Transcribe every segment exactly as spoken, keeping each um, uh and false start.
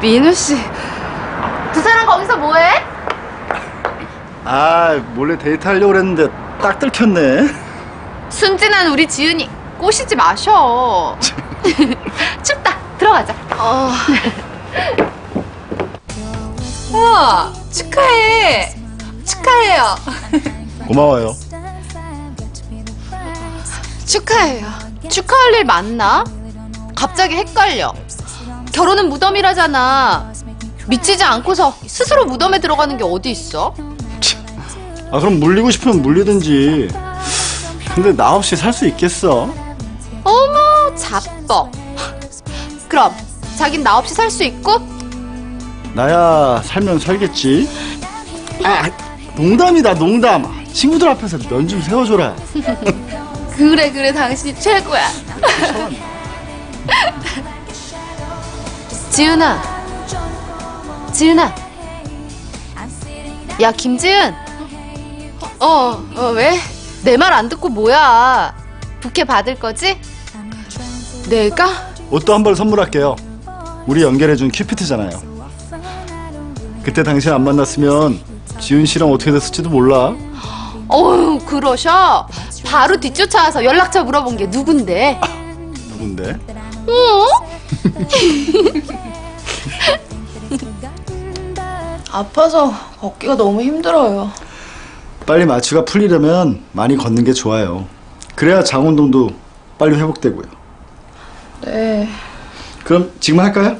민우씨, 두 사람 거기서 뭐해? 아, 몰래 데이트하려고 그랬는데 딱 들켰네. 순진한 우리 지은이 꼬시지 마셔. 춥다, 들어가자. 어. 우와, 축하해. 축하해요. 고마워요. 축하해요. 축하할 일 많나? 갑자기 헷갈려. 결혼은 무덤이라잖아. 미치지 않고서 스스로 무덤에 들어가는 게 어디 있어? 아, 그럼 물리고 싶으면 물리든지. 근데 나 없이 살 수 있겠어? 어머, 자뻑. 그럼 자긴 나 없이 살 수 있고? 나야 살면 살겠지. 아, 농담이다, 농담. 친구들 앞에서 면 좀 세워줘라. 그래, 그래, 당신이 최고야. 지은아, 지은아. 야, 김지은. 어, 어, 왜? 내 말 안 듣고 뭐야. 부케 받을 거지? 내가? 옷도 한 벌 선물할게요. 우리 연결해준 큐피트잖아요. 그때 당신 안 만났으면 지은 씨랑 어떻게 됐을지도 몰라. 어휴, 그러셔? 바로 뒤쫓아와서 연락처 물어본 게 누군데? 아, 누군데? 아파서 걷기가 너무 힘들어요. 빨리 마취가 풀리려면 많이 걷는 게 좋아요. 그래야 장운동도 빨리 회복되고요. 네. 그럼 지금 할까요?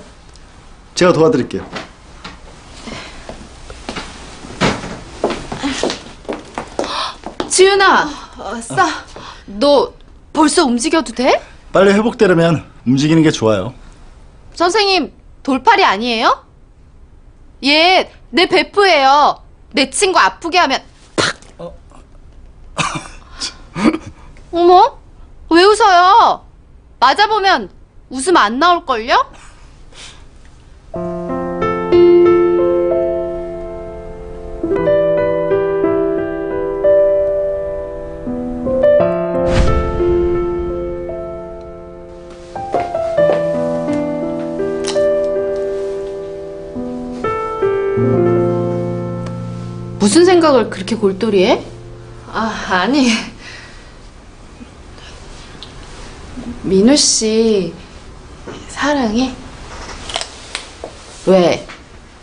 제가 도와드릴게요. 지은아, 어, 싸. 너 벌써 움직여도 돼? 빨리 회복되려면 움직이는 게 좋아요. 선생님, 돌팔이 아니에요? 얘, 내 베프예요. 내 친구 아프게 하면 팍! 어. 어머? 왜 웃어요? 맞아보면 웃음 안 나올걸요? 무슨 생각을 그렇게 골똘히해? 아, 아니. 민우 씨 사랑해? 왜?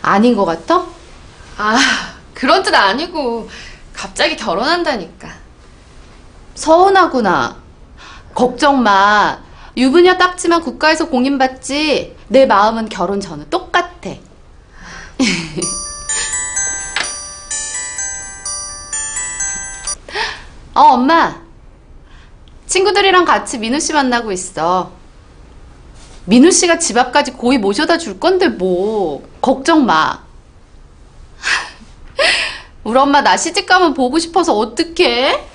아닌 것 같아? 아, 그런 뜻 아니고 갑자기 결혼한다니까. 서운하구나. 걱정 마. 유부녀 딱지만 국가에서 공인받지 내 마음은 결혼 전후 똑같아. 어, 엄마. 친구들이랑 같이 민우 씨 만나고 있어. 민우 씨가 집 앞까지 고이 모셔다 줄 건데 뭐. 걱정 마. 우리 엄마 나 시집 가면 보고 싶어서 어떡해?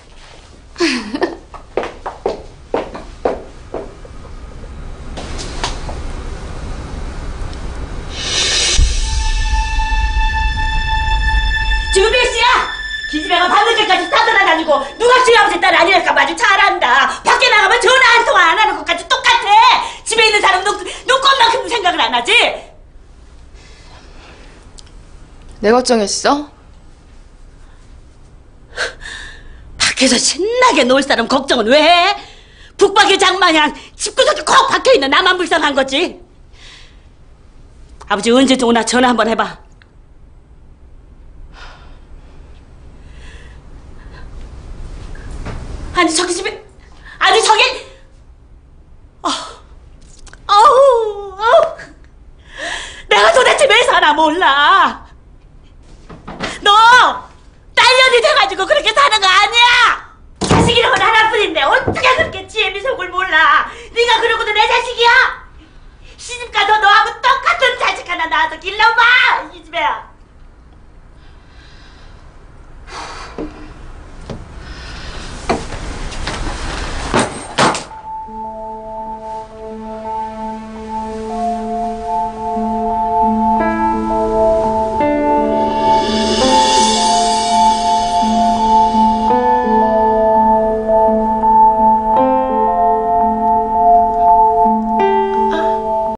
기집애가 밤늦게까지 싸돌아다니고 누가 지 아버지 딸 아니랄까 마주 잘한다. 밖에 나가면 전화 한 통화 안 하는 것까지 똑같아. 집에 있는 사람 눈 꼽만큼 생각을 안 하지. 내 걱정했어? 밖에서 신나게 놀 사람 걱정은 왜 해? 북박이 장마냥 집구석에 콕 박혀있는 나만 불쌍한 거지. 아버지 언제쯤 오나 전화 한번 해봐. 아니 저기 집에 아니 저기 어, 어우 어우 내가 도대체 왜 사나 몰라. 너 딸년이 돼가지고 그렇게 사는 거 아니야. 자식이라고는 하나뿐인데 어떻게 그렇게 지혜미 속을 몰라. 네가 그러고도 내 자식이야?